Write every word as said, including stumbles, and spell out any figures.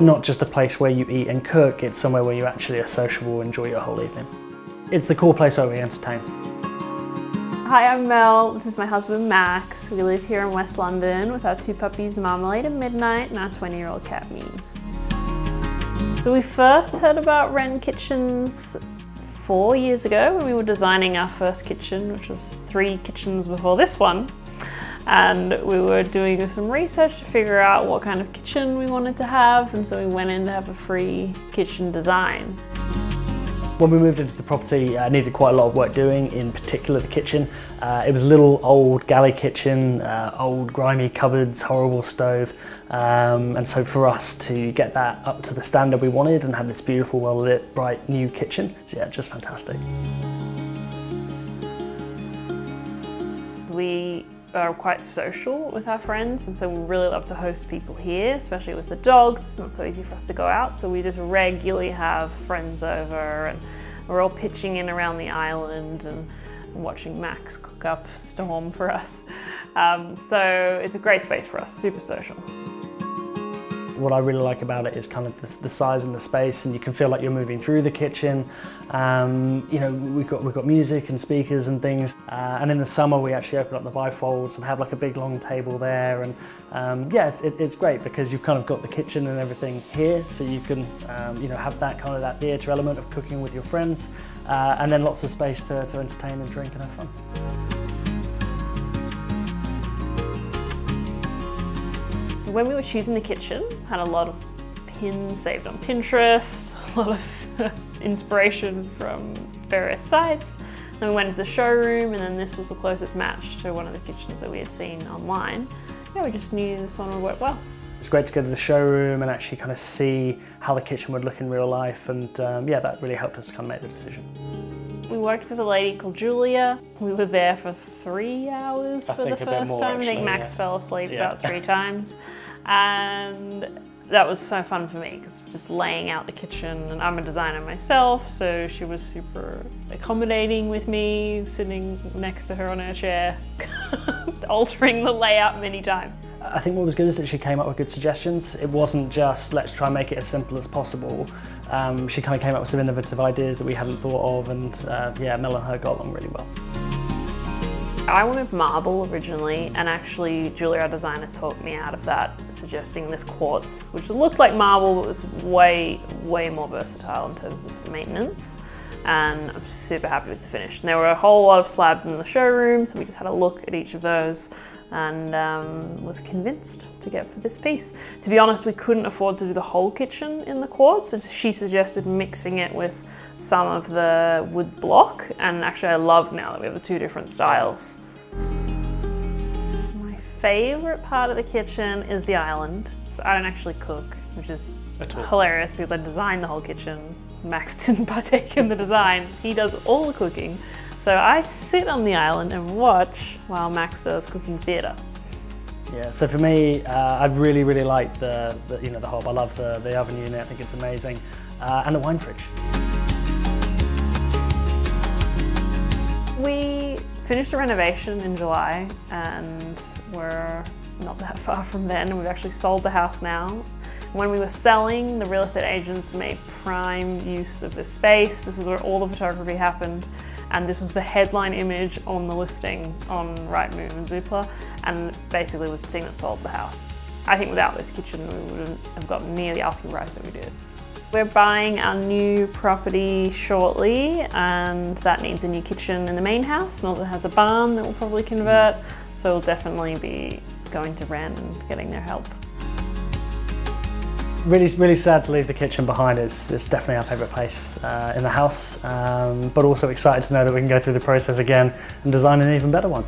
it's not just a place where you eat and cook, it's somewhere where you actually are sociable and enjoy your whole evening. It's the cool place where we entertain. Hi, I'm Mel. This is my husband, Max. We live here in West London with our two puppies, Marmalade and Midnight, and our twenty-year-old cat, Meeves. So we first heard about Wren Kitchens four years ago when we were designing our first kitchen, which was three kitchens before this one. And we were doing some research to figure out what kind of kitchen we wanted to have, and so we went in to have a free kitchen design. When we moved into the property, I uh, needed quite a lot of work doing, in particular the kitchen. Uh, it was a little old galley kitchen, uh, old grimy cupboards, horrible stove. Um, and so for us to get that up to the standard we wanted and have this beautiful, well-lit, bright new kitchen, so yeah, just fantastic. We are quite social with our friends, and so we really love to host people here, especially with the dogs. It's not so easy for us to go out, so we just regularly have friends over, and we're all pitching in around the island and watching Max cook up storm for us. Um, so it's a great space for us, super social. What I really like about it is kind of the, the size and the space, and you can feel like you're moving through the kitchen. Um, you know, we've got, we've got music and speakers and things. Uh, and in the summer, we actually open up the bifolds and have like a big long table there. And um, yeah, it's, it, it's great because you've kind of got the kitchen and everything here. So you can, um, you know, have that kind of that theatre element of cooking with your friends, uh, and then lots of space to, to entertain and drink and have fun. When we were choosing the kitchen, had a lot of pins saved on Pinterest, a lot of inspiration from various sites. Then we went into the showroom, and then this was the closest match to one of the kitchens that we had seen online. Yeah, we just knew this one would work well. It's great to go to the showroom and actually kind of see how the kitchen would look in real life, and um, yeah, that really helped us kind of make the decision. We worked with a lady called Julia. We were there for three hours I for the first more, time. Actually, I think Max yeah. fell asleep yeah. about three times. And that was so fun for me, because just laying out the kitchen, and I'm a designer myself, so she was super accommodating with me, sitting next to her on her chair, altering the layout many times. I think what was good is that she came up with good suggestions. It wasn't just, let's try and make it as simple as possible. Um, she kind of came up with some innovative ideas that we hadn't thought of, and uh, yeah, Mel and her got along really well. I wanted marble originally, and actually Julia, our designer, talked me out of that, suggesting this quartz, which looked like marble but was way, way more versatile in terms of maintenance. And I'm super happy with the finish. And there were a whole lot of slabs in the showroom, so we just had a look at each of those, and um, was convinced to get for this piece. To be honest, we couldn't afford to do the whole kitchen in the quartz, so she suggested mixing it with some of the wood block, and actually I love now that we have the two different styles. My favourite part of the kitchen is the island. So I don't actually cook, which is hilarious because I designed the whole kitchen. Max didn't partake in the design. He does all the cooking. So I sit on the island and watch while Max does cooking theatre. Yeah, so for me, uh, I really, really like the, the, you know, the hob. I love the, the oven unit. I think it's amazing. Uh, and the wine fridge. We finished the renovation in July, and we're not that far from then. We've actually sold the house now. When we were selling, the real estate agents made prime use of this space. This is where all the photography happened, and this was the headline image on the listing on Rightmove and Zoopla, and basically was the thing that sold the house. I think without this kitchen, we wouldn't have gotten near the asking price that we did. We're buying our new property shortly, and that needs a new kitchen in the main house, and also has a barn that we'll probably convert, so we'll definitely be going to Wren and getting their help. Really, really sad to leave the kitchen behind. It's, it's definitely our favourite place uh, in the house, um, but also excited to know that we can go through the process again and design an even better one.